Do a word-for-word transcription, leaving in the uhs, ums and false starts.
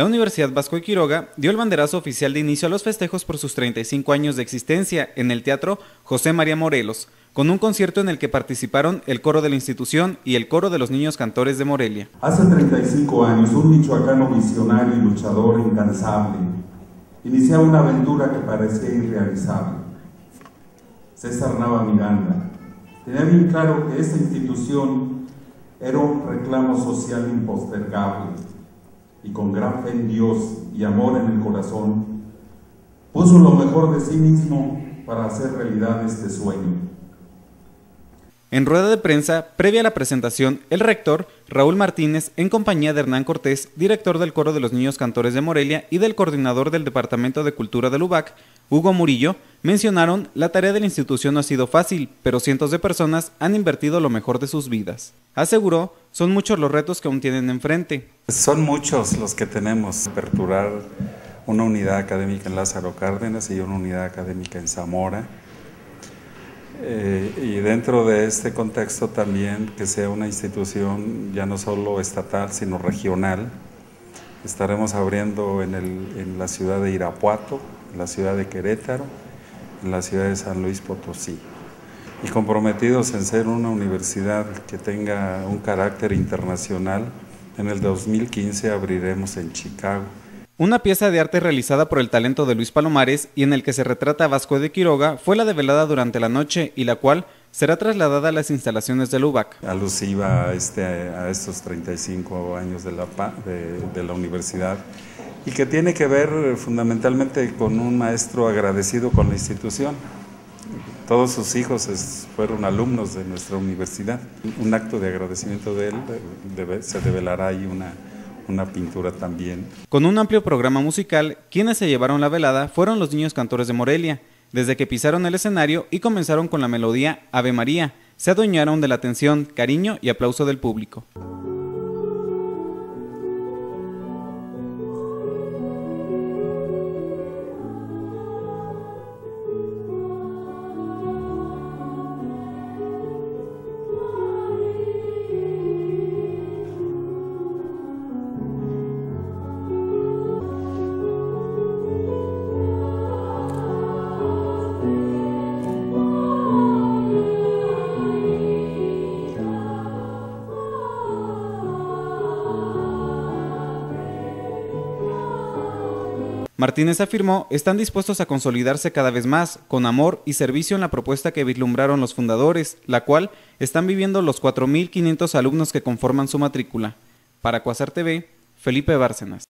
La Universidad Vasco de Quiroga dio el banderazo oficial de inicio a los festejos por sus treinta y cinco años de existencia en el Teatro José María Morelos, con un concierto en el que participaron el coro de la institución y el coro de los niños cantores de Morelia. Hace treinta y cinco años, un michoacano visionario y luchador incansable iniciaba una aventura que parecía irrealizable. César Nava Miranda tenía bien claro que esa institución era un reclamo social impostergable, y con gran fe en Dios y amor en el corazón, puso lo mejor de sí mismo para hacer realidad este sueño. En rueda de prensa, previa a la presentación, el rector, Raúl Martínez, en compañía de Hernán Cortés, director del Coro de los Niños Cantores de Morelia y del coordinador del Departamento de Cultura del U B A C, Hugo Murillo, mencionaron: la tarea de la institución no ha sido fácil, pero cientos de personas han invertido lo mejor de sus vidas. Aseguró, son muchos los retos que aún tienen enfrente. Son muchos los que tenemos, aperturar una unidad académica en Lázaro Cárdenas y una unidad académica en Zamora, Eh, y dentro de este contexto también que sea una institución ya no solo estatal sino regional. Estaremos abriendo en, el, en la ciudad de Irapuato, en la ciudad de Querétaro, en la ciudad de San Luis Potosí, y comprometidos en ser una universidad que tenga un carácter internacional. En el dos mil quince abriremos en Chicago. Una pieza de arte realizada por el talento de Luis Palomares y en el que se retrata a Vasco de Quiroga fue la develada durante la noche y la cual será trasladada a las instalaciones del U B A C. Alusiva a, este, a estos treinta y cinco años de la, de, de la universidad, y que tiene que ver fundamentalmente con un maestro agradecido con la institución. Todos sus hijos es, fueron alumnos de nuestra universidad. Un acto de agradecimiento de él, de, de, se develará ahí una... una pintura también. Con un amplio programa musical, quienes se llevaron la velada fueron los niños cantores de Morelia. Desde que pisaron el escenario y comenzaron con la melodía Ave María, se adueñaron de la atención, cariño y aplauso del público. Martínez afirmó, están dispuestos a consolidarse cada vez más, con amor y servicio en la propuesta que vislumbraron los fundadores, la cual están viviendo los cuatro mil quinientos alumnos que conforman su matrícula. Para CuasarTV, Felipe Bárcenas.